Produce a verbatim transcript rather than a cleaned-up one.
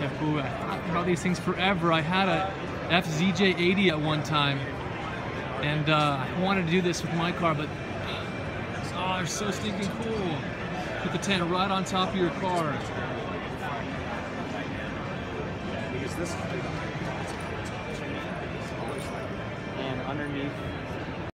Yeah, cool. I thought about these things forever. I had a F Z J eighty at one time, and uh, I wanted to do this with my car, but oh, they're so stinking cool. Put the tent right on top of your car. Because this. And underneath.